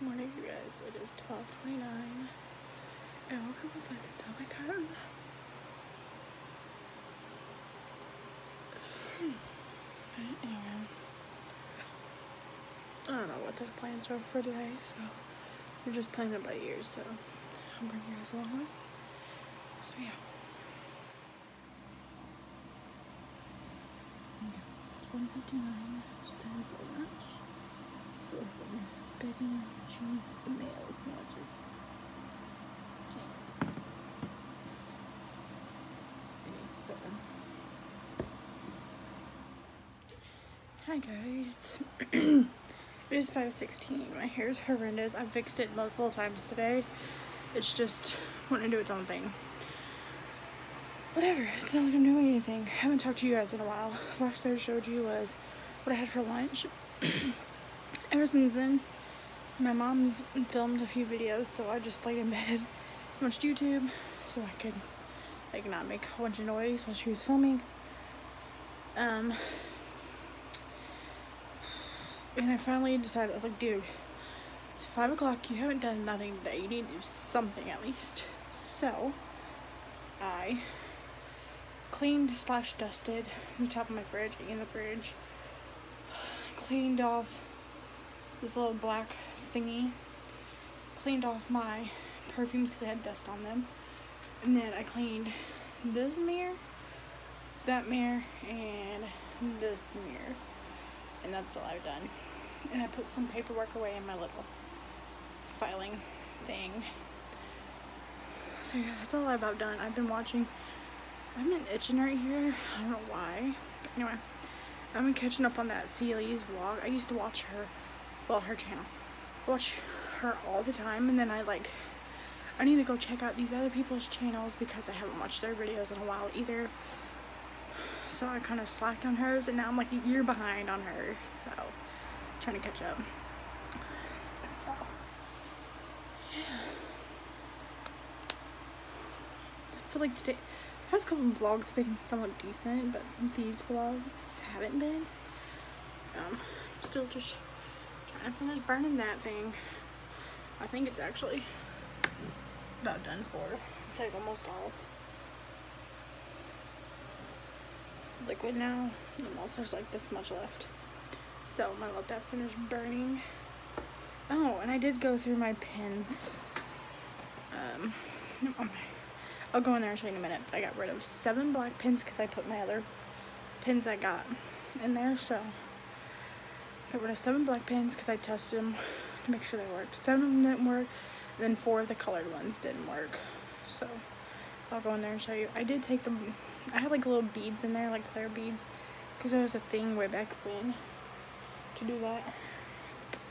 Good morning, you guys. It is 12:29. I woke up with my stomach hurt. But anyway, I don't know what the plans are for today, so we're just playing it by ear, so I'll bring you guys along. So yeah. Okay. It's 1:59. It's time for lunch. So bacon, cheese, and mayo. It's not just eggs. So. Hi guys. It is 5:16. My hair is horrendous. I've fixed it multiple times today. It's just wanting to do its own thing. Whatever. It's not like I'm doing anything. I haven't talked to you guys in a while. Last I showed you was what I had for lunch. Ever since then, my mom's filmed a few videos, so I just laid in bed, watched YouTube, so I could like not make a whole bunch of noise while she was filming. And I finally decided, I was like, dude, it's 5 o'clock, you haven't done nothing today, you need to do something at least. So I cleaned / dusted the top of my fridge, in the fridge, cleaned off this little black thingy, cleaned off my perfumes because I had dust on them, and then I cleaned this mirror, that mirror, and this mirror, and that's all I've done. And I put some paperwork away in my little filing thing. So yeah, that's all I've about done. I've been watching, I've been itching right here, I don't know why, but anyway, I've been catching up on that Celie's vlog. I used to watch her, well, her channel. I watch her all the time, and then I need to go check out these other people's channels because I haven't watched their videos in a while either. So I kind of slacked on hers, and now I'm like a year behind on her, so I'm trying to catch up. So yeah, I feel like today, the past couple of vlogs have been somewhat decent, but these vlogs haven't been. Still just I finished burning that thing. I think it's actually about done for. It's like almost all liquid now. Almost, there's like this much left. So I'm gonna let that finish burning. Oh, and I did go through my pins. I'll go in there and show you in a minute. But I got rid of 7 black pins because I put my other pins I got in there, so. Got rid of 7 black pins because I tested them to make sure they worked. 7 of them didn't work, and then 4 of the colored ones didn't work. So I'll go in there and show you. I did take them, I had like little beads in there, like clear beads, because there was a thing way back when to do that.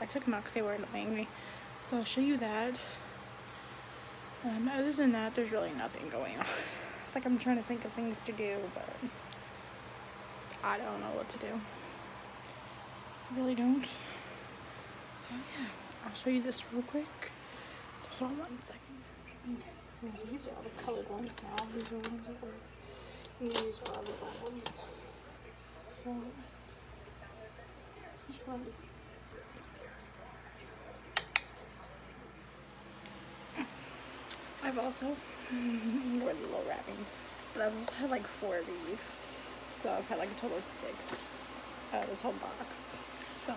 I took them out because they were annoying me. So I'll show you that. Other than that, there's really nothing going on. It's like I'm trying to think of things to do, but I don't know what to do. Really don't. So yeah, I'll show you this real quick. So hold on 1 second. So these are all the colored ones now. These are the ones that work. And these are all the black ones. So this one. I've also more little wrapping, but I've also had like 4 of these. So I've had like a total of 6. This whole box. So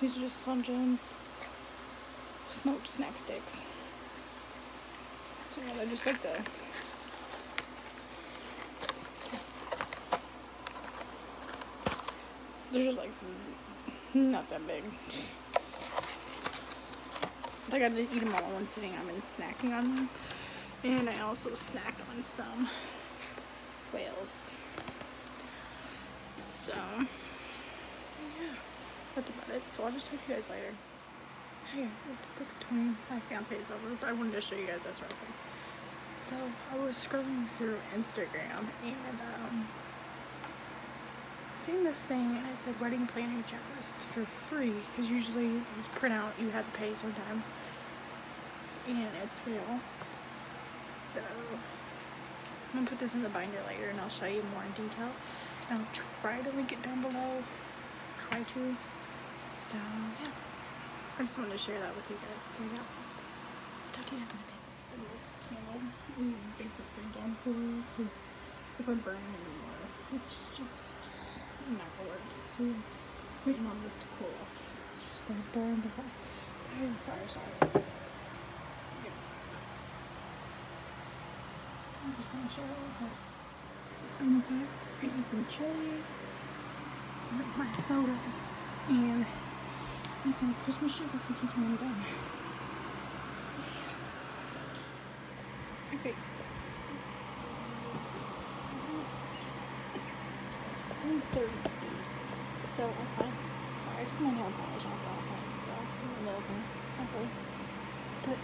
these are just Slim Jim smoked snack sticks. So yeah, they're just like the they're just like not that big. Like I didn't eat them all in one sitting. I've been snacking on them, and I also snacked on some whales. So, yeah, that's about it. So I'll just talk to you guys later. Hey guys, it's 6:20. My fiance is over, but I wanted to show you guys this real quick. So I was scrolling through Instagram and seen this thing, and it said wedding planning checklist for free, because usually you print out, you have to pay sometimes, and it's real. So I'm gonna put this in the binder later, and I'll show you more in detail. I'll try to link it down below. So yeah. I just wanted to share that with you guys. So yeah, talk to you guys in a bit. I'm just candle and basically down for it, because if I'm burning anymore, it's just not gonna work. So waiting on this to cool off. It's just gonna burn the fire starter. So yeah, I'm just gonna share it with you. Some of it, eating some chili, drink my soda, and eat some Christmas sugar cookies when I'm done. So yeah. Okay. It's 7:30. So I find, sorry, I took my nail polish off last night, so my nails are purple. But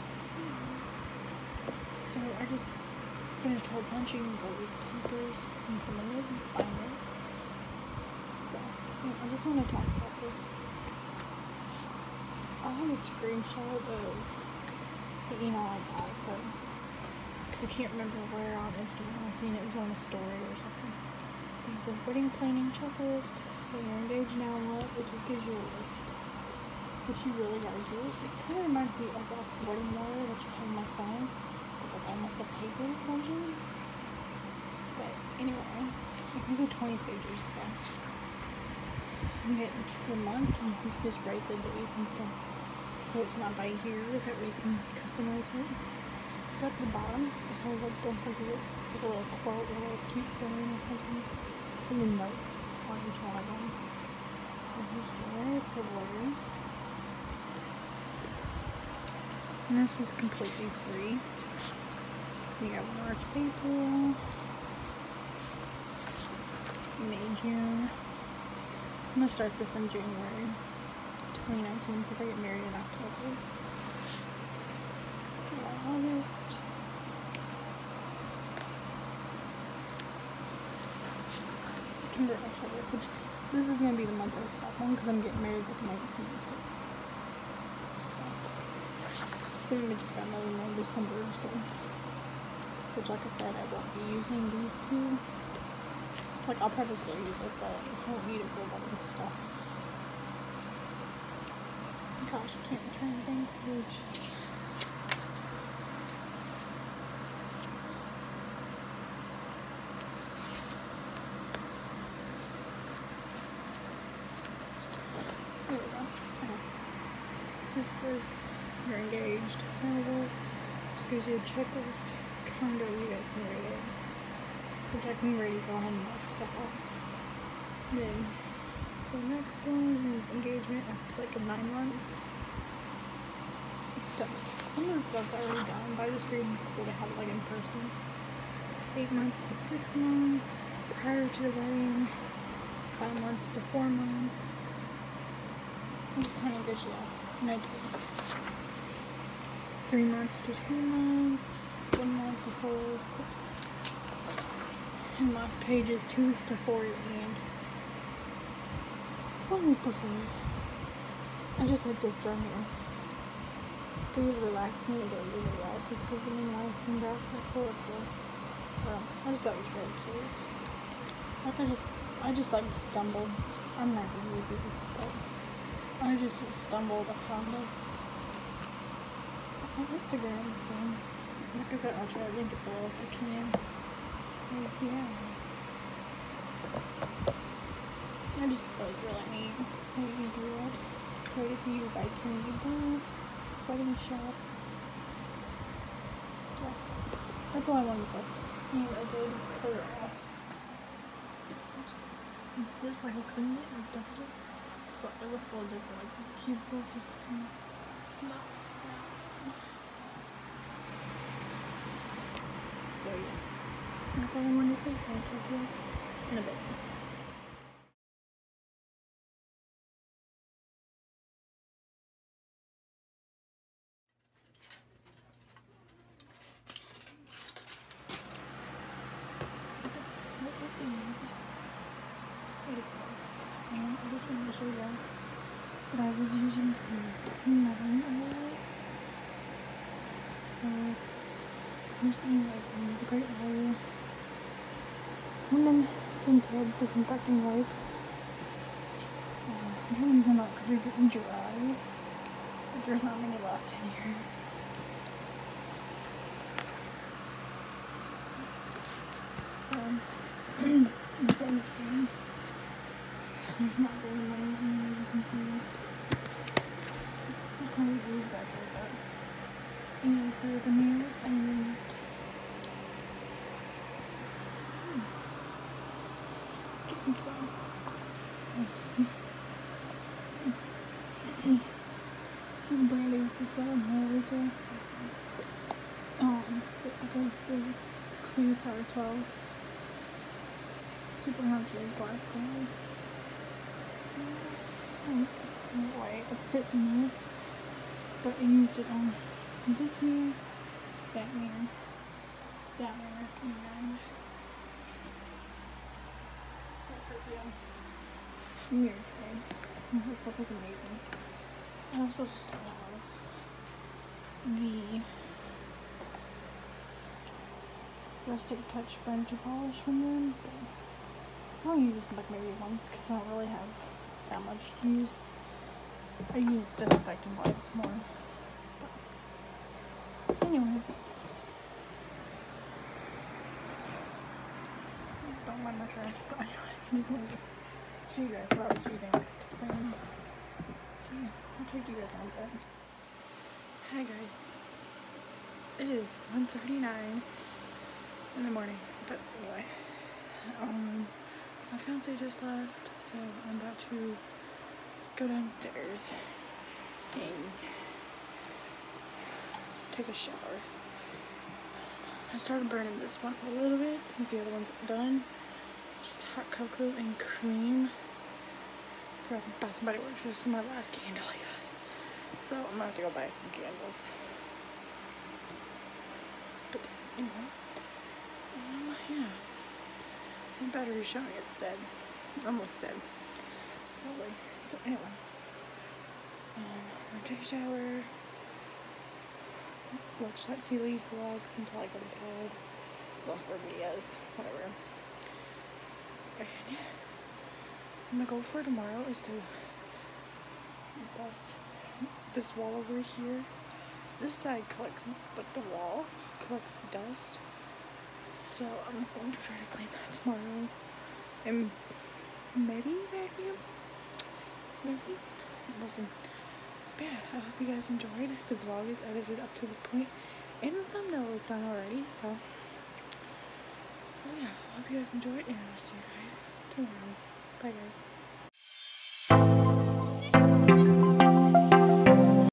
so I just finished hole punching all these papers and put my nails in the binder. So yeah, I just want to talk about this. I'll have a screenshot of the email I got, but because I can't remember where on Instagram I seen it, was on a story or something. It says wedding planning checklist. So you're engaged now, what? It just gives you a list, which you really gotta do. It kind of reminds me of that wedding wire that you have on my phone. It's like almost a paper version. But anyway, it comes with 20 pages, so you can get the months and you can just write the days and stuff. So it's not by year, that we can customize it. But at the bottom, it has like, don't forget, there's a little quote, a little cute thing or something. And the notes on each one of them. So here's January, February. And this was completely free. You got March, April, May, June. I'm gonna start this in January 2019 because I get married in October. July, August. September, October. Which, this is gonna be the month I stop on because I'm getting married the 19th. So I think we just got another one in December, so. Which, like I said, I won't be using these two. Like, I'll probably still use it, but I won't need it for a lot of this stuff. Gosh, I can't return anything. Huge. There we go. Okay. It just says you're engaged. Just gives you a checklist. Calendar, you guys can read it, which I can already go ahead and mark stuff off. Then the next one is engagement after like 9 months. It's stuff. Some of the stuff's already done, but I just read what I have like in person. 8 months to 6 months prior to the wedding. 5 months to 4 months. I'm just kind of visual. 3 months to 2 months. 1 month before, and last page is 2 weeks before and 1 week before. I just like this drawing here. Breathe, relaxing, and don't really realize his husband and wife came back. That's all up there. Well, I just thought it was really cute. Like I just like stumbled. I'm not gonna use it, but I just stumbled upon this on Instagram, so. Like I said, I'll try to link it below if I can. So, yeah. I just feel like really neat. You can do it. Create a view by community board, wedding shop. Yeah. That's all I wanted to say. And I did clear off. Oops. This, like, I cleaned it and dusted it. So it looks a little different. Like, this cubicle's different. No. So yeah, that's all I wanted to say, so I'll talk to you in a bit. And I just wanted to show you guys what I was using to clean my room a little. So first thing I use a great oil, women scented disinfecting wipes. I'm trying to use them up because they're getting dry. But there's not many left in here. There's not very many as you can see. I'll probably these backwards up. And you'll see the mirrors I used. It's getting so. This brandy was so sad more weaker. This is Clear Power 12. Super hard shade glass color. White a bit more, but I used it on this mirror, that mirror, that mirror, and then that perfume mirror tray. So this stuff is amazing. I also just love the Rustic Touch furniture polish from them. But I'll use this like maybe once because I don't really have that much to use. I use disinfecting wipes more. But anyway, I don't mind my trash, but anyway, I just wanted to show you guys what I was using to clean. So yeah, I'll take you guys on bed. Hi guys, it is 1:39 in the morning, but anyway, my fiance just left, so I'm about to go downstairs and take a shower. I started burning this one a little bit since the other one's done. Just hot cocoa and cream from Bath & Body Works. This is my last candle I got, so I'm gonna have to go buy some candles. But anyway, yeah. My battery's showing it's dead. Almost dead. Probably. So anyway. I'm gonna take a shower. Watch that Sea Lee's vlogs until I go to bed. Watch more videos. Whatever. And my goal for tomorrow is to dust this wall over here. This side collects, but the wall collects the dust. So I'm going to try to clean that tomorrow, and maybe vacuum, maybe, we'll see. But yeah, I hope you guys enjoyed. The vlog is edited up to this point, and the thumbnail is done already, so yeah, I hope you guys enjoyed, and I'll see you guys tomorrow. Bye guys.